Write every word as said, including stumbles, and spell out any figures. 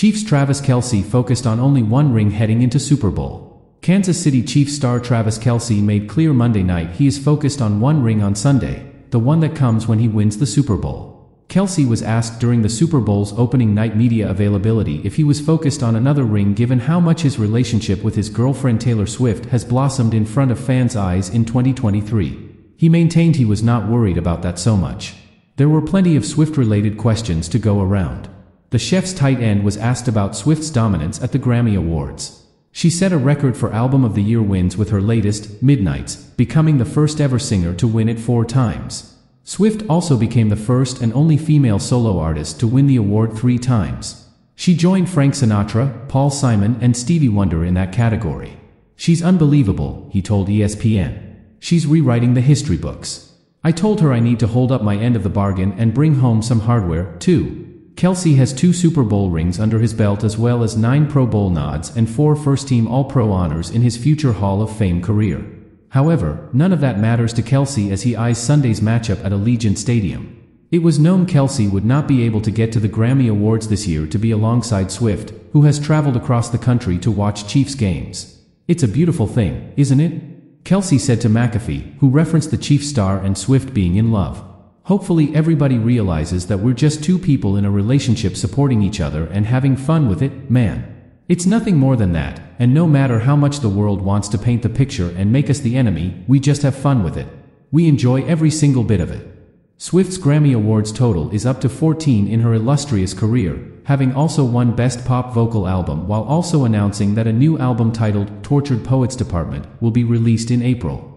Chiefs Travis Kelce focused on only one ring heading into Super Bowl. Kansas City Chiefs star Travis Kelce made clear Monday night he is focused on one ring on Sunday, the one that comes when he wins the Super Bowl. Kelce was asked during the Super Bowl's opening night media availability if he was focused on another ring given how much his relationship with his girlfriend Taylor Swift has blossomed in front of fans' eyes in twenty twenty-three. He maintained he was not worried about that so much. There were plenty of Swift-related questions to go around. The Chiefs tight end was asked about Swift's dominance at the Grammy Awards. She set a record for Album of the Year wins with her latest, Midnights, becoming the first-ever singer to win it four times. Swift also became the first and only female solo artist to win the award three times. She joined Frank Sinatra, Paul Simon, and Stevie Wonder in that category. "She's unbelievable," he told E S P N. "She's rewriting the history books. I told her I need to hold up my end of the bargain and bring home some hardware, too." Kelce has two Super Bowl rings under his belt as well as nine Pro Bowl nods and four first-team All-Pro honors in his future Hall of Fame career. However, none of that matters to Kelce as he eyes Sunday's matchup at Allegiant Stadium. It was known Kelce would not be able to get to the Grammy Awards this year to be alongside Swift, who has traveled across the country to watch Chiefs games. "It's a beautiful thing, isn't it?" Kelce said to McAfee, who referenced the Chiefs star and Swift being in love. "Hopefully everybody realizes that we're just two people in a relationship supporting each other and having fun with it, man. It's nothing more than that, and no matter how much the world wants to paint the picture and make us the enemy, we just have fun with it. We enjoy every single bit of it." Swift's Grammy Awards total is up to fourteen in her illustrious career, having also won Best Pop Vocal Album while also announcing that a new album titled Tortured Poets Department will be released in April.